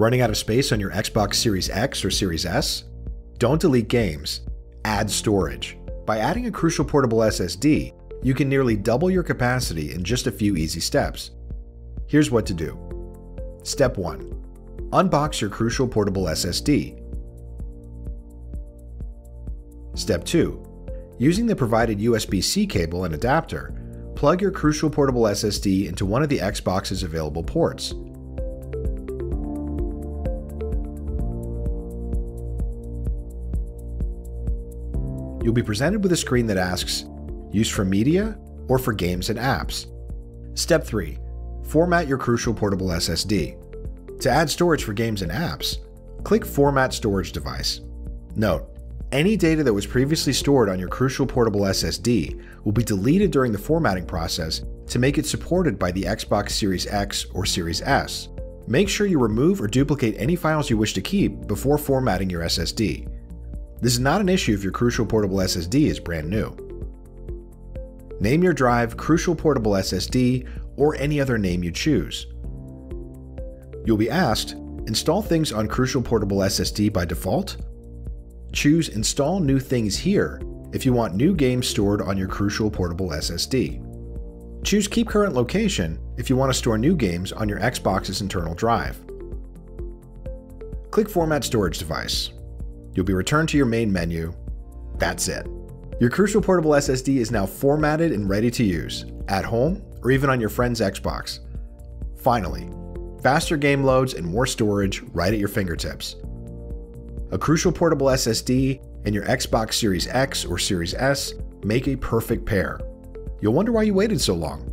Running out of space on your Xbox Series X or Series S? Don't delete games. Add storage. By adding a Crucial portable SSD, you can nearly double your capacity in just a few easy steps. Here's what to do. Step 1. Unbox your Crucial portable SSD. Step 2. Using the provided USB-C cable and adapter, plug your Crucial portable SSD into one of the Xbox's available ports. You'll be presented with a screen that asks, use for media or for games and apps. Step 3. Format your Crucial portable SSD. To add storage for games and apps, click Format Storage Device. Note: any data that was previously stored on your Crucial portable SSD will be deleted during the formatting process to make it supported by the Xbox Series X or Series S. Make sure you remove or duplicate any files you wish to keep before formatting your SSD. This is not an issue if your Crucial portable SSD is brand new. Name your drive Crucial portable SSD or any other name you choose. You'll be asked, install things on Crucial portable SSD by default. Choose Install New Things Here if you want new games stored on your Crucial portable SSD. Choose Keep Current Location if you want to store new games on your Xbox's internal drive. Click Format Storage Device. You'll be returned to your main menu. That's it. Your Crucial portable SSD is now formatted and ready to use, at home or even on your friend's Xbox. Finally, faster game loads and more storage right at your fingertips. A Crucial portable SSD and your Xbox Series X or Series S make a perfect pair. You'll wonder why you waited so long.